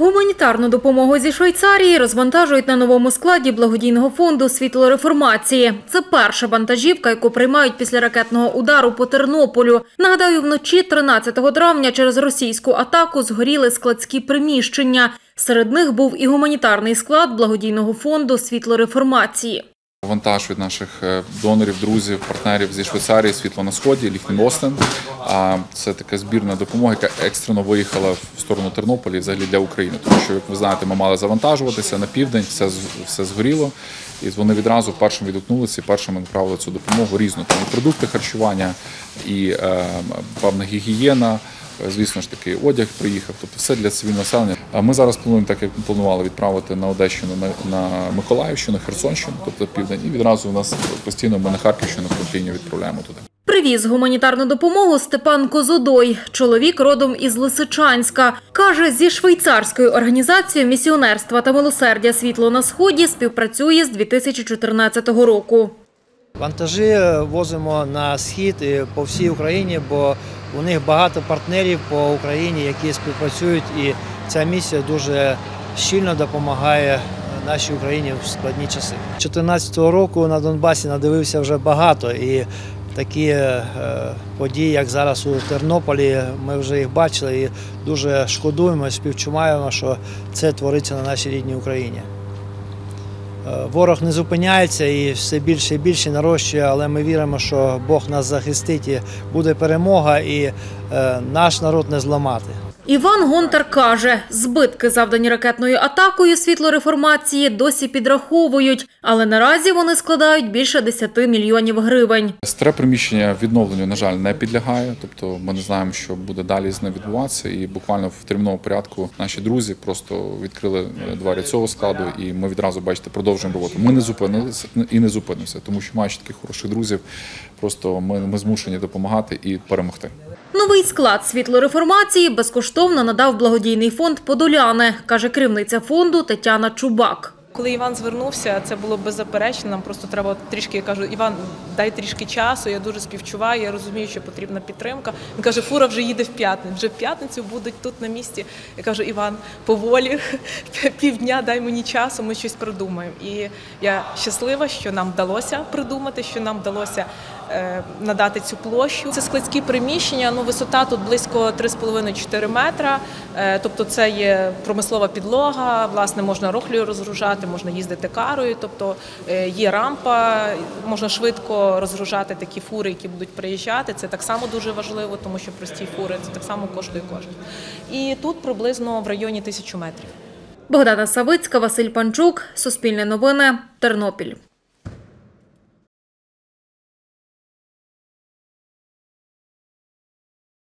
Гуманітарну допомогу зі Швейцарії розвантажують на новому складі благодійного фонду «Світло Реформації». Це перша вантажівка, яку приймають після ракетного удару по Тернополю. Нагадаю, вночі 13 травня через російську атаку згоріли складські приміщення. Серед них був і гуманітарний склад благодійного фонду «Світло Реформації». Вантаж від наших донорів, друзів, партнерів зі Швейцарії «Світло на Сході», «Ліхт ім Остен». Це така збірна допомога, яка екстрено виїхала в сторону Тернополя і взагалі для України. Тому що, як ви знаєте, ми мали завантажуватися на південь, все згоріло. І вони відразу першим відгукнулися і першими направили цю допомогу різну. Там і продукти харчування, і певна гігієна. Звісно ж таки, одяг приїхав, тобто все для цивільного населення. Ми зараз плануємо, так як ми планували, відправити на Одещину, на Миколаївщину, Херсонщину, тобто південь. І відразу у нас постійно ми на Харківщину постійно відправляємо туди. Привіз гуманітарну допомогу Степан Козодой. Чоловік родом із Лисичанська. Каже, зі швейцарською організацією «Місіонерства та милосердя Світло на Сході» співпрацює з 2014 року. Вантажі возимо на схід і по всій Україні, бо у них багато партнерів по Україні, які співпрацюють, і ця місія дуже щільно допомагає нашій Україні в складні часи. 2014 року на Донбасі надивився вже багато, і такі події, як зараз у Тернополі, ми вже їх бачили, і дуже шкодуємо, співчуваємо, що це твориться на нашій рідній Україні. Ворог не зупиняється і все більше і більше нарощує, але ми віримо, що Бог нас захистить і буде перемога, і наш народ не зламати. Іван Гонтар каже, збитки, завдані ракетною атакою «Світло Реформації», досі підраховують, але наразі вони складають більше 10 мільйонів гривень. Старе приміщення відновленню, на жаль, не підлягає, тобто ми не знаємо, що буде далі з ним відбуватися, і буквально в терміновому порядку наші друзі просто відкрили двері цього складу, і ми відразу, бачите, продовжуємо роботу. Ми не зупинилися і не зупинимося, тому що маючи таких хороших друзів, просто ми змушені допомагати і перемогти. Новий склад «Світло Реформації» безкоштовно надав благодійний фонд «Подоляни», каже керівниця фонду Тетяна Чубак. Коли Іван звернувся, це було беззаперечно, нам просто треба трішки, я кажу, Іван, дай трішки часу, я дуже співчуваю, я розумію, що потрібна підтримка. Він каже, фура вже їде в п'ятницю, вже в п'ятницю будуть тут на місці. Я кажу, Іван, поволі, півдня дай мені часу, ми щось придумаємо. І я щаслива, що нам вдалося придумати, що нам вдалося надати цю площу. Це складські приміщення, висота тут близько 3,5-4 метра, тобто це є промислова підлога, власне, можна рохлею розгружати, можна їздити карою, тобто є рампа, можна швидко розгружати такі фури, які будуть приїжджати. Це так само дуже важливо, тому що прості фури – це так само коштує коштів. І тут приблизно в районі 1000 метрів. Богдана Савицька, Василь Панчук, Суспільне новини, Тернопіль.